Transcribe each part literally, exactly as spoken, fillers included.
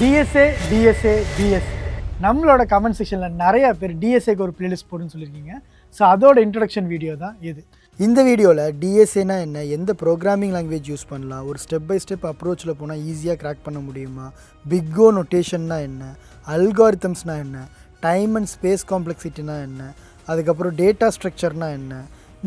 DSA, DSA, DSA. நம்மளோட comment செக்ஷனில் நிறைய பேர் டிஎஸ்ஏக்கு ஒரு பிளேலிஸ்ட் போடுன்னு சொல்லியிருக்கீங்க. ஸோ அதோட இன்ட்ரடக்ஷன் வீடியோ தான் இது. இந்த வீடியோவில் டிஎஸ்ஏனா என்ன, எந்த ப்ரோக்ராமிங் லாங்குவேஜ் யூஸ் பண்ணலாம், ஒரு ஸ்டெப் பை ஸ்டெப் அப்ரோச்சில் போனால் ஈஸியாக க்ராக் பண்ண முடியுமா, பிக் ஓ நொட்டேஷன்னா என்ன, அல்காரித்தம்ஸ்னா என்ன, டைம் அண்ட் ஸ்பேஸ் காம்ப்ளெக்சிட்டினா என்ன, அதுக்கப்புறம் டேட்டா ஸ்ட்ரக்சர்னா என்ன,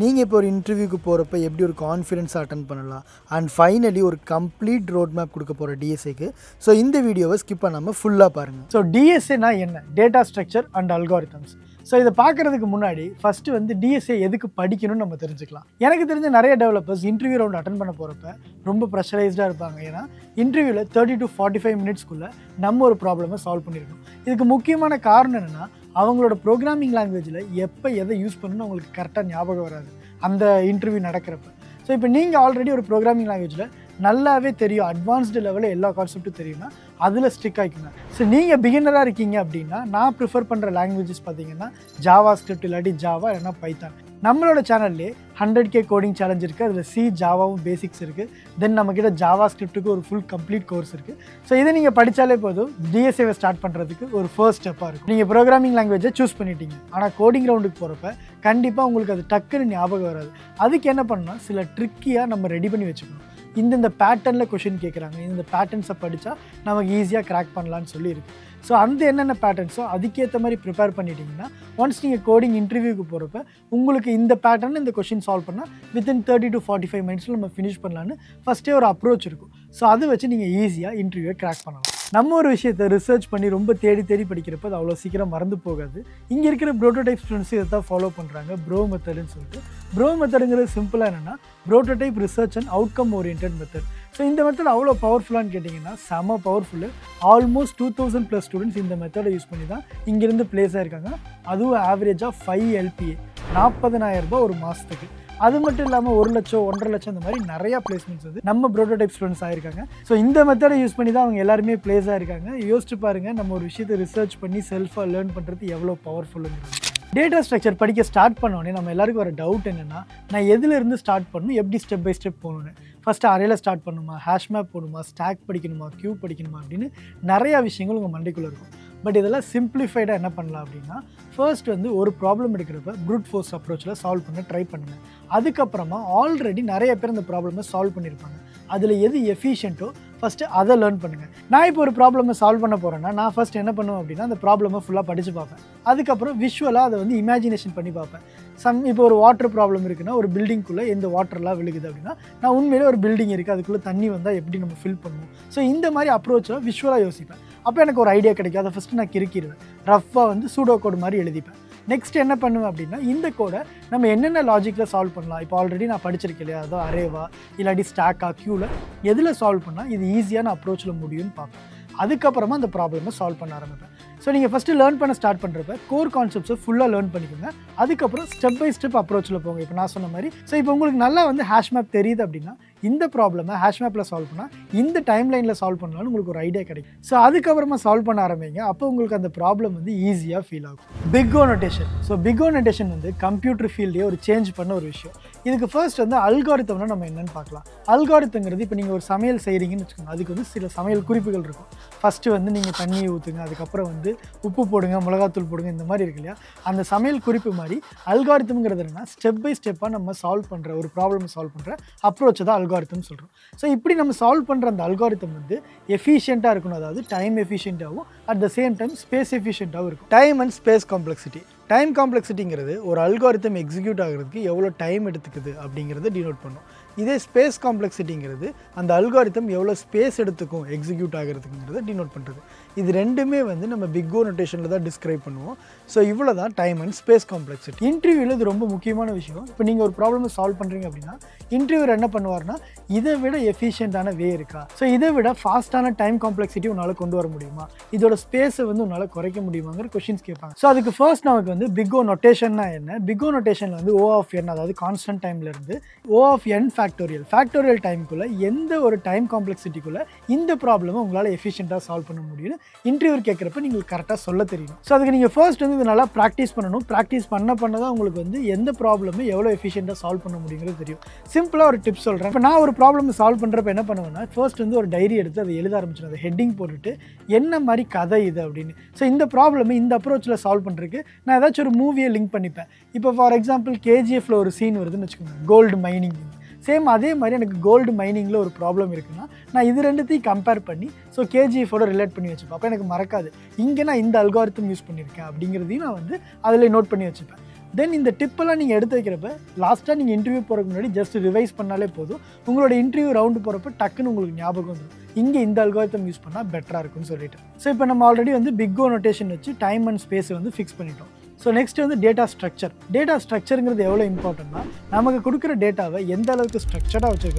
நீங்கள் இப்போ ஒரு இன்டர்வியூக்கு போகிறப்ப எப்படி ஒரு கான்ஃபிடென்ஸாக அட்டன் பண்ணலாம், அண்ட் ஃபைனலி ஒரு கம்ப்ளீட் ரோட் மேப் கொடுக்க போகிற டிஎஸ்ஏக்கு. ஸோ இந்த வீடியோவை ஸ்கிப் பண்ணாமல் ஃபுல்லாக பாருங்கள். ஸோ டிஎஸ்ஏனா என்ன, data structure and algorithms. So இதை பார்க்குறதுக்கு முன்னாடி ஃபஸ்ட்டு வந்து டிஎஸ்ஏ எதுக்கு படிக்கணும்னு நம்ம தெரிஞ்சுக்கலாம். எனக்கு தெரிஞ்ச நிறைய டெவலப்பர்ஸ் இன்டர்வியூ ரவுண்ட் அட்டன் பண்ண போகிறப்ப ரொம்ப ப்ரெஷரைஸ்டாக இருப்பாங்க. ஏன்னா இன்டர்வியூவில் தேர்ட்டி டு ஃபார்ட்டி ஃபைவ் மினிட்ஸ்க்குள்ளே நம்ம ஒரு ப்ராப்ளமை சால்வ் பண்ணியிருக்கோம். இதுக்கு முக்கியமான காரணம் என்னென்னா, அவங்களோட ப்ரோக்ராமிங் லாங்குவேஜில் எப்போ எதை யூஸ் பண்ணணும்னு அவங்களுக்கு கரெக்டாக ஞாபகம் வராது அந்த இன்டர்வியூ நடக்கிறப்ப. ஸோ இப்போ நீங்கள் ஆல்ரெடி ஒரு ப்ரோக்ராமிங் லாங்குவேஜில் நல்லாவே தெரியும், அட்வான்ஸ்டு லெவலில் எல்லா கான்செப்ட்டும் தெரியும்னா அதில் ஸ்டிக் ஆகிக்குங்க. ஸோ நீங்கள் பிகினராக இருக்கீங்க அப்படின்னா நான் ப்ரிஃபர் பண்ணுற லாங்குவேஜஸ் பார்த்தீங்கன்னா ஜாவா ஸ்கிரிப்ட், இல்லாட்டி ஜாவா, இல்லைனா பைத்தான். நம்மளோட சேனல்லே ஹண்ட்ரட் கே கோடிங் சேலஞ்ச் இருக்குது. அதில் சி ஜாவாவும் பேசிக்ஸ் இருக்குது. தென் நம்மக்கிட்ட ஜாவா ஸ்கிரிப்ட்டுக்கு ஒரு ஃபுல் கம்ப்ளீட் கோர்ஸ் இருக்குது. ஸோ இதை நீங்கள் படித்தாலே போதும் டிஎஸ்ஏவை ஸ்டார்ட் பண்ணுறதுக்கு ஒரு ஃபர்ஸ்ட் ஸ்டெப்பாக இருக்கும். நீங்கள் ப்ரோக்ராமிங் லாங்குவேஜை சூஸ் பண்ணிட்டீங்க, ஆனால் கோடிங் ரவுண்டுக்கு போகிறப்ப கண்டிப்பாக உங்களுக்கு அது டக்குன்னு ஞாபகம் வராது. அதுக்கு என்ன பண்ணால் சில ட்ரிக்கியாக நம்ம ரெடி பண்ணி வச்சுக்கணும். இந்தந்த பேட்டர்னில் கொஷின் கேட்குறாங்க, இந்த பேட்டர்ன்ஸை படித்தா நமக்கு ஈஸியாக க்ராக் பண்ணலான்னு சொல்லியிருக்கு. ஸோ அந்த என்னென்ன பேட்டர்ன்ஸோ அதுக்கேற்ற மாதிரி ப்ரிப்பேர் பண்ணிட்டீங்கன்னா ஒன்ஸ் நீங்கள் கோடிங் இன்டர்வியூக்கு போகிறப்ப உங்களுக்கு இந்த பேட்டர்ன் இந்த கொஷின் சால்வ் பண்ணால் within thirty to forty five மினிட்ஸில் நம்ம ஃபினிஷ் பண்ணலான்னு ஃபஸ்ட்டே ஒரு அப்ரோச் இருக்கும். ஸோ அதை வச்சு நீங்கள் ஈஸியாக இன்டர்வியூவை க்ராக் பண்ணலாம். நம்ம ஒரு விஷயத்தை ரிசர்ச் பண்ணி ரொம்ப தேடி தேடி படிக்கிறப்ப அது அவ்வளோ சீக்கிரம் மறந்து போகாது. இங்கே இருக்கிற ப்ரோட்டோடைப் ஸ்டூடெண்ட்ஸ் இதை தான் ஃபாலோ பண்ணுறாங்க, ப்ரோ மெத்தடுன்னு சொல்லிட்டு. ப்ரோ மெத்தடுங்கிறது சிம்பிளாக என்னென்னா prototype research and outcome oriented method. So இந்த மெத்தட் அவ்வளோ பவர்ஃபுல்லானு கேட்டிங்கன்னா செம powerful. Almost two thousand plus students இந்த மெத்தடை யூஸ் பண்ணி தான் இங்கேருந்து பிளேஸ் ஆகிருக்காங்க. அதுவும் ஆவரேஜாக ஃபைவ் எல்பிஏ நாற்பதனாயிரம் ரூபாய் ஒரு மாதத்துக்கு. அது மட்டும் இல்லாமல் ஒரு லட்சம் ஒன்றரை லட்சம் இந்த மாதிரி நிறையா பிளேஸ்மெண்ட்ஸ் வந்து நம்ம ப்ரோட்டோடைப் ஸ்டூடெண்ட்ஸ் ஆகிருக்காங்க. ஸோ இந்த மெத்தடை யூஸ் பண்ணி தான் அவங்க எல்லாருமே பிளேஸ் ஆகிருக்காங்க. யோசிச்சு பாருங்கள், நம்ம ஒரு விஷயத்தை ரிசர்ச் பண்ணி செல்ஃபாக லேர்ன் பண்ணுறது எவ்வளோ பவர்ஃபுல்லுங்கிறது. டேட்டா ஸ்ட்ரக்சர் படிக்க ஸ்டார்ட் பண்ணோடனே நம்ம எல்லாருக்கும் வர டவுட் என்னென்னா, நான் எதுலேருந்து ஸ்டார்ட் பண்ணணும், எப்படி ஸ்டெப் பை ஸ்டெப் போகணுன்னு. ஃபஸ்ட்டு அரேல ஸ்டார்ட் பண்ணணுமா, ஹேஷ் மேப் போகணுமா, ஸ்டாக் படிக்கணுமா, க்யூ படிக்கணுமா அப்படின்னு நிறையா விஷயங்கள் உங்கள் மண்டைக்குள்ளே இருக்கும். பட் இதெல்லாம் சிம்பிளிஃபைடாக என்ன பண்ணலாம் அப்படின்னா, ஃபர்ஸ்ட் வந்து ஒரு ப்ராப்ளம் எடுக்கிறப்ப ப்ரூட் ஃபோர்ஸ் அப்ரோச்சில் சால்வ் பண்ண ட்ரை பண்ணுங்கள். அதுக்கப்புறமா ஆல்ரெடி நிறைய பேர் இந்த ப்ராப்ளமை சால்வ் பண்ணியிருப்பாங்க, அதில் எது எஃபிஷியன்ட்டோ ஃபஸ்ட்டு அதை லேர்ன் பண்ணுங்கள். நான் இப்போ ஒரு ப்ராப்ளமை சால்வ் பண்ண போகிறேன்னா நான் ஃபஸ்ட் என்ன பண்ணுவேன் அப்படின்னா அந்த ப்ராப்ளமை ஃபுல்லாக படித்து பார்ப்பேன். அதுக்கப்புறம் விஷுவலாக அதை வந்து இமேஜினேஷன் பண்ணி பார்ப்பேன். சம் இப்போ ஒரு வாட்டர் ப்ராப்ளம் இருக்குன்னா ஒரு பில்டிங்குள்ளே எந்த வாட்டர்லாம் விழுகுது அப்படின்னா நான் உண்மையிலே ஒரு பில்டிங் இருக்குது, அதுக்குள்ளே தண்ணி வந்தால் எப்படி நம்ம ஃபில் பண்ணுவோம். ஸோ இந்த மாதிரி அப்ரோச்செலாம் விஷுவலாக யோசிப்பேன். அப்போ எனக்கு ஒரு ஐடியா கிடைக்கும். அதை ஃபஸ்ட்டு நான் கிறுக்கிடுவேன், ரஃப்பாக வந்து சூடோ கோட் மாதிரி எழுதிப்பேன். நெக்ஸ்ட் என்ன பண்ணுவேன் அப்படின்னா இந்த கோடை நம்ம என்னென்ன லாஜிக்கில் சால்வ் பண்ணலாம், இப்போ ஆல்ரெடி நான் படிச்சிருக்கேன் இல்லையா, அதோ அரேவா இல்லாட்டி ஸ்டாக்கா க்யூவில் எதில் சால்வ் பண்ணால் இது ஈஸியான அப்ரோச்சில் முடியும்னு பார்ப்பேன். அதுக்கப்புறமா அந்த ப்ராப்ளமை சால்வ் பண்ண ஆரம்பிப்பேன். ஸோ நீங்கள் ஃபஸ்ட்டு லேர்ன் பண்ண ஸ்டார்ட் பண்ணுறப்ப கோர் கான்செப்ட்ஸை ஃபுல்லாக லேர்ன் பண்ணிக்கோங்க. அதுக்கப்புறம் ஸ்டெப் பை ஸ்டெப் அப்ரோச்சில் போங்க. இப்போ நான் சொன்ன மாதிரி ஸோ இப்போ உங்களுக்கு நல்லா வந்து ஹேஷ் மேப் தெரியுது அப்படின்னா இந்த ப்ராப்ளமை ஹேஷ் மேப்பில் சால்வ் பண்ணால் இந்த டைம் லைனில் சால்வ் பண்ணலாம்னு உங்களுக்கு ஒரு ஐடியா கிடைக்கும். ஸோ அதுக்கப்புறமா சால்வ் பண்ண ஆரம்பிங்க. அப்போ உங்களுக்கு அந்த ப்ராப்ளம் வந்து ஈஸியாக ஃபீல் ஆகும். Big O notation. So big O notation வந்து கம்ப்யூட்டர் ஃபீல்டே ஒரு சேஞ்ச் பண்ண ஒரு விஷயம். இதுக்கு ஃபர்ஸ்ட் வந்து அல்காரித்தம்னா நம்ம என்னென்னு பார்க்கலாம். அல்காரித்தங்கிறது இப்போ நீங்கள் ஒரு சமையல் செய்கிறீங்கன்னு வச்சுக்கோங்க, அதுக்கு வந்து சில சமையல் குறிப்புகள் இருக்கும். ஃபஸ்ட்டு வந்து நீங்கள் தண்ணியை ஊற்றுங்க, அதுக்கப்புறம் வந்து உப்பு போடுங்க, மிளகாத்தூள் போடுங்க, இந்த மாதிரி இருக்கு இல்லையா, அந்த சமையல் குறிப்பு மாதிரி அல்காரித்தம்ங்கிறது என்னன்னா ஸ்டெப் பை ஸ்டெப்பாக நம்ம சால்வ் பண்ணுற ஒரு ப்ராப்ளம் சால்வ் பண்ணுற அப்ரோச்சை தான் அல்காரித்தம்னு சொல்கிறோம். ஸோ இப்படி நம்ம சால்வ் பண்ணுற அந்த அல்காரித்தம் வந்து எஃபிஷியண்ட்டாக இருக்கணும். அதாவது டைம் எஃபிஷியண்ட்டாகவும் at the same time space எஃபிஷியண்ட்டாகவும் இருக்கும். Time and space complexity. Time காம்ப்ளெக்சிட்டிங்கிறது ஒரு அல்காரித்தம் எக்ஸிக்யூட் ஆகிறதுக்கு எவ்வளோ டைம் எடுத்துக்குது அப்படிங்கிறத டினோட் பண்ணும். இதே ஸ்பேஸ் காம்ப்ளெக்சிட்டிங்கிறது அந்த அல்காரித்தம் எவ்வளோ ஸ்பேஸ் எடுத்துக்கும் எக்ஸிக்யூட் ஆகிறதுக்குங்கிறத டினோட் பண்ணுறது. இது ரெண்டுமே வந்து நம்ம பிக் ஓ நொட்டேஷனில் தான் டிஸ்கிரைப் பண்ணுவோம். ஸோ இவ்வளோ தான் டைம் அண்ட் ஸ்பேஸ் காம்ப்ளெக்சிட்டி. இன்டர்வியூவில் இது ரொம்ப முக்கியமான விஷயம். இப்போ நீங்கள் ஒரு ப்ராப்ளம் சால்வ் பண்ணுறீங்க அப்படின்னா இன்டர்வியூவர் என்ன பண்ணுவார்னா இதை விட எஃபிஷியண்டான வே இருக்கா, ஸோ இதை விட ஃபாஸ்ட்டான டைம் காம்ப்ளெக்சிட்டி உன்னால் கொண்டு வர முடியுமா, இதோட ஸ்பேஸை வந்து உன்னால் குறைக்க முடியுமாங்கிற கொஷின்ஸ் கேட்பாங்க. ஸோ அதுக்கு ஃபர்ஸ்ட் நமக்கு வந்து பிக் ஓ நொட்டேஷன்னா என்ன, பிக் ஓ நொட்டேஷனில் வந்து ஓ ஆஃப் என், அதாவது கான்ஸ்டன்ட் டைம்லேருந்து O of N factorial. Factorial time kulla endha oru time complexity kulla indha problem ungala efficiently solve panna mudiyum interview kekkrappa neengal correct ah solla theriyum. So adukku neenga first vandu idu nalla practice pannanum. Practice panna panna dhaan ungalku vandu endha problem e evlo efficiently solve panna mudiyumnga theriyum. Simple ah oru tip solren. Ipo na oru problem solve pandrappa enna pannuvenna first vandu oru diary eduthu adu eludha aarambichana adu heading potuttu enna mari kadai idu appdinu. So indha problem e indha approach la solve pandrukku na edach oru movie e link pannipen. Ipo for example K G F la oru scene varudhu nechukona gold mining. Same அதே மாதிரி எனக்கு gold mining ல ஒரு problem இருக்குனா நான் இது ரெண்டுத்தையும் compare பண்ணி சோ K G F ஓட ரிலேட் பண்ணி வெச்சுப்பேன். அப்ப எனக்கு மறக்காது. இங்க நான் இந்த algorithm யூஸ் பண்ணிருக்கேன் அப்படிங்கறதையும் நான் வந்து அதுல நோட் பண்ணி வெச்சுப்பேன். தென் இந்த டிப் எல்லாம் நீங்க எடுத்து வைக்கிறப்ப லாஸ்டா நீங்க இன்டர்வியூ போறதுக்கு முன்னாடி ஜஸ்ட் ரிவைஸ் பண்ணாலே போதும். உங்களோட இன்டர்வியூ ரவுண்ட் போறப்ப டக்குன்னு உங்களுக்கு ஞாபகம் வந்துரும். இங்க இந்த algorithm யூஸ் பண்ணா பெட்டரா இருக்கும்னு சொல்லிட்டு. சோ இப்போ நம்ம ஆல்ரெடி வந்து Big O Notation வெச்சு டைம் அண்ட் ஸ்பேஸ் வந்து ஃபிக்ஸ் பண்ணிட்டோம். So next is the data structure. Data structure is very important. We have data that is structured, we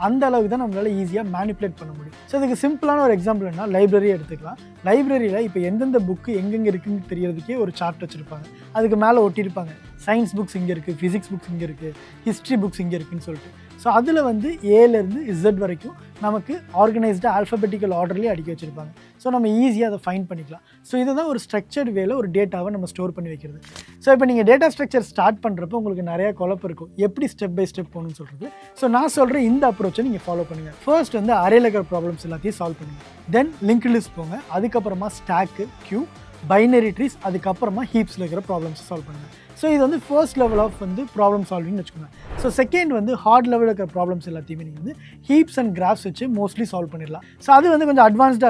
can easily manipulate it. So this is a simple example. In the library, in the library, you know what book is in a chart. That's why science books, physics books, history books. So adula vandu A la irund Z varaikkum namakku organized alphabetical order la adikku vechirupanga. So nama easy ah find panikalam. So idha dhaan or structured way la or data va nama store panni vekiradhu. So ipo neenga data structure start pandrappa ungalku nariya kolap irukum eppadi step by step ponnu solradhu. So na solra indha approach ah neenga follow பண்ணுங்க. First vandu array ladder problems ellathiyum solve பண்ணுங்க. Then linked list ponga adukapparama stack queue binary trees adukapparama heaps la irukra problems solve பண்ணுங்க. So this is the first level of problem solving. So second one the hard level of problems heaps and graphs mostly solve. So that is advanced.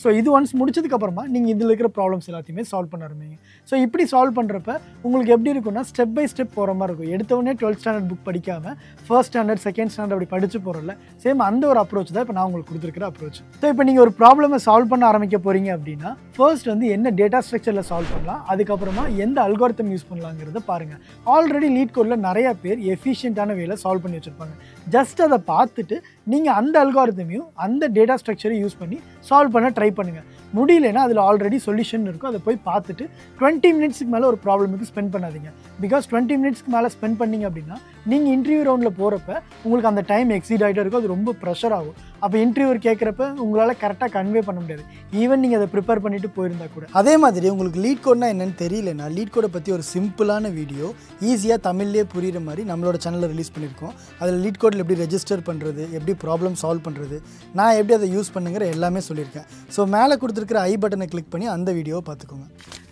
So this once முடிச்சதுக்கு அப்புறமா நீங்க இதுல இருக்கிற problems எல்லாத்தையுமே solve பண்ண ஆரம்பிங்க. So இப்படி solve பண்றப்ப உங்களுக்கு எப்படி இருக்கும்னா step by step போற மாதிரி இருக்கும். எடுத்தவனே twelfth standard book படிக்காம first standard second standard அப்படி படிச்சு போறல்ல சேம் அந்த ஒரு approach தான் இப்போ நான் உங்களுக்கு கொடுத்திருக்கிற approach. So இப்போ நீங்க ஒரு problem solve பண்ண ஆரம்பிக்க போறீங்க அப்படினா first வந்து என்ன data structureல solve பண்ணலாம் அதுக்கு அப்புறமா எந்த algorithm யூஸ் பண்ணலாம்ங்க பாருங்க. ஆல்ரெடி லீட் கோட்ல நிறைய பேர் எஃபிஷியன்ட்டான வேல சால்வ் பண்ணி வச்சிருப்பாங்க. ஜஸ்ட் அத பார்த்துட்டு நீங்க அந்த அல்காரிதமையும் அந்த டேட்டா ஸ்ட்ரக்சரையும் யூஸ் பண்ணி சால்வ் பண்ண ட்ரை பண்ணுங்க. முடியலனா அதுல ஆல்ரெடி சொல்யூஷன் இருக்கும். அதை போய் பார்த்துட்டு twenty மினிட்ஸ்க்கு மேல ஒரு ப்ராப்ளமுக்கு ஸ்பெண்ட் பண்ணாதீங்க. பிகாஸ் twenty மினிட்ஸ்க்கு மேல ஸ்பெண்ட் பண்ணீங்க அப்படினா நீங்க இன்டர்வியூ ரவுண்ட்ல போறப்ப உங்களுக்கு அந்த டைம் எக்ஸீட் ஆயிட்டே இருக்கும். அது ரொம்ப பிரஷர் ஆகும். அப்ப இன்டர்வியூர் கேக்குறப்ப உங்களால கரெக்ட்டா கன்வே பண்ண முடியாது. ஈவன் நீங்க அதை ப்ரிப்பேர் பண்ணிட்டு போயிருந்தா கூட. அதே மாதிரி உங்களுக்கு லீட் கோட்னா என்னன்னு தெரியலனா லீட் கோட பத்தி ஒரு சிம்பிளா வீடியோ ஈஸியா தமிழ்லயே புரியுற மாதிரி நம்மளோட சேனல்ல ரிலீஸ் பண்ணிருக்கோம். அதுல லீட் கோட்ல எப்படி ரெஜிஸ்டர் பண்றது, எப்படி ப்ராப்ளம் சால்வ் பண்றது, நான் எப்படி அதை யூஸ் பண்ணுங்கற எல்லாமே சொல்லிருக்கேன். சோ மேல கொடுத்திருக்கிற ஐ பட்டனை கிளிக் பண்ணி அந்த வீடியோவை பாத்துக்கோங்க.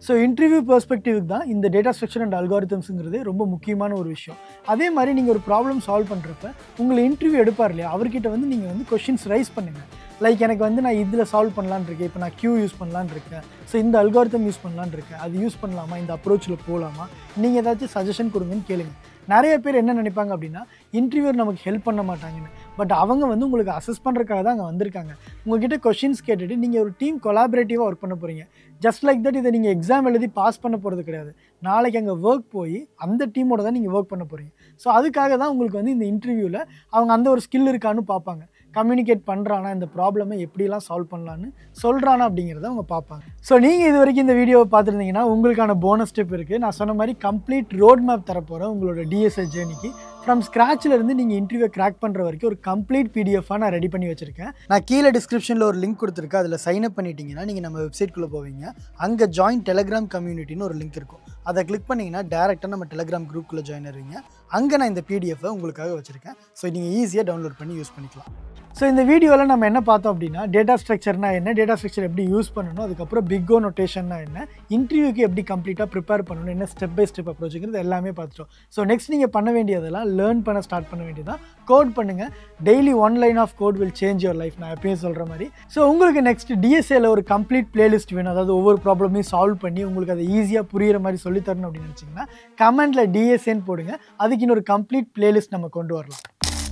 So interview perspective தான் இந்த data structure and algorithmsங்கிறது ரொம்ப முக்கியமான ஒரு விஷயம். அதே மாதிரி நீங்க ஒரு problem solve பண்றப்ப உங்க இன்டர்வியூ எடுப்பார்லையா அவர்கிட்ட வந்து நீங்க வந்து questions raise பண்ணுங்க. லைக் எனக்கு வந்து நான் இதுல சால்வ் பண்ணலாம்னு இருக்கேன். இப்போ நான் Q யூஸ் பண்ணலாம்னு இருக்கேன். ஸோ இந்த அல்காரிதம் யூஸ் பண்ணலாம்னு இருக்கேன். அது யூஸ் பண்ணலாமா, இந்த அப்ரோச்சில் போகலாமா, நீங்கள் ஏதாச்சும் சஜஷன் கொடுங்கன்னு கேளுங்க. நிறைய பேர் என்ன நினைப்பாங்க அப்படின்னா இன்டர்வியூர் நமக்கு ஹெல்ப் பண்ண மாட்டாங்கன்னு. பட் அவங்க வந்து உங்களுக்கு அசஸ் பண்ணுறதுக்காக தான் அங்கே வந்திருக்காங்க. உங்ககிட்ட கொஷின்ஸ் கேட்டுட்டு நீங்கள் ஒரு டீம் கொலாபரேட்டிவாக ஒர்க் பண்ண போகிறீங்க. ஜஸ்ட் லைக் தட் இதை நீங்கள் எக்ஸாம் எழுதி பாஸ் பண்ண போகிறது கிடையாது. நாளைக்கு அங்கே ஒர்க் போய் அந்த டீமோட தான் நீங்கள் ஒர்க் பண்ண போகிறீங்க. ஸோ அதுக்காக தான் உங்களுக்கு வந்து இந்த இன்டர்வியூவில் அவங்க அந்த ஒரு ஸ்கில் இருக்கான்னு பார்ப்பாங்க. கம்யூனிகேட் பண்ணுறானா, இந்த ப்ராப்ளமை எப்படிலாம் சால்வ் பண்ணலான்னு சொல்கிறானா அப்படிங்கிறத அவங்க பார்ப்பாங்க. ஸோ நீங்கள் இது வரைக்கும் இந்த வீடியோவை பார்த்துருந்தீங்கன்னா உங்களுக்கான போனஸ் ஸ்டெப் இருக்குது. நான் சொன்ன மாதிரி கம்ப்ளீட் ரோட் மேப் தரப்போகிறேன். உங்களோட D S A ஜேர்னிக்கு ஃப்ரம் ஸ்க்ராட்சிலேருந்து நீங்கள் இன்டர்வியூ கிராக் பண்ணுற வரைக்கும் ஒரு கம்ப்ளீட் பிடிஎஃபாக நான் ரெடி பண்ணி வச்சுருக்கேன். நான் கீழே டிஸ்கிரிப்ஷனில் ஒரு லிங்க் கொடுத்துருக்கேன். அதில் சைன் அப் பண்ணிட்டீங்கன்னா நீங்கள் நம்ம வெப்சைட்குள்ளே போவீங்க. அங்கே ஜாயின் டெலிகிராம் கம்யூனிட்டின்னு ஒரு லிங்க் இருக்கும். அதை கிளிக் பண்ணிங்கன்னா டேரெக்டாக நம்ம டெலிகிராம் குரூப்பில் ஜாயின் ஆவீங்க. அங்கே நான் இந்த பிடிஎஃபை உங்களுக்காக வச்சுருக்கேன். ஸோ நீங்கள் ஈஸியாக டவுன்லோட் பண்ணி யூஸ் பண்ணிக்கலாம். ஸோ இந்த வீடியோவில் நம்ம என்ன பார்த்தோம் அப்படின்னா டேட்டா ஸ்ட்ரக்சர்னா என்ன, டேட்டா ஸ்ட்ரக்சர் எப்படி யூஸ் பண்ணணும், அதுக்கப்புறம் Big O நோட்டேஷன்னா என்ன, இன்டர்வியூக்கு எப்படி கம்ப்ளீட்டாக ப்ரிப்பேர் பண்ணணும், என்ன ஸ்டெப் பை ஸ்டெப் அப்ரோச்சுங்கிறது எல்லாமே பார்த்துட்டோம். ஸோ நெக்ஸ்ட் நீங்கள் பண்ண வேண்டியதெல்லாம் லேர்ன் பண்ண ஸ்டார்ட் பண்ண வேண்டியதான். கோட் பண்ணுங்கள். Daily one line of code will change your life, நான் எப்பயும் சொல்கிற மாதிரி. ஸோ உங்களுக்கு நெக்ஸ்ட் D S A ல ஒரு கம்ப்ளீட் பிளேலிஸ்ட் வேணும். அதாவது ஒவ்வொரு ப்ராப்ளமையும் சால்வ் பண்ணி உங்களுக்கு அதை ஈஸியாக புரிகிற மாதிரி சொல்லித்தரணும் அப்படின்னு நினச்சிங்கன்னா கமெண்ட்டில் D S A ன்னு போடுங்க. அதுக்கு இன்னொரு கம்ப்ளீட் பிளேலிஸ்ட் நம்ம கொண்டு வரலாம்.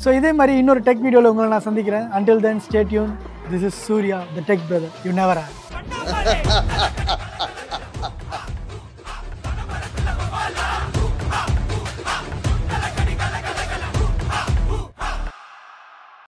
So இதே மாதிரி இன்னொரு டெக் வீடியோல உங்களை நான் சந்திக்கிறேன். Until then stay tuned. This is Surya the Tech Brother. You never have.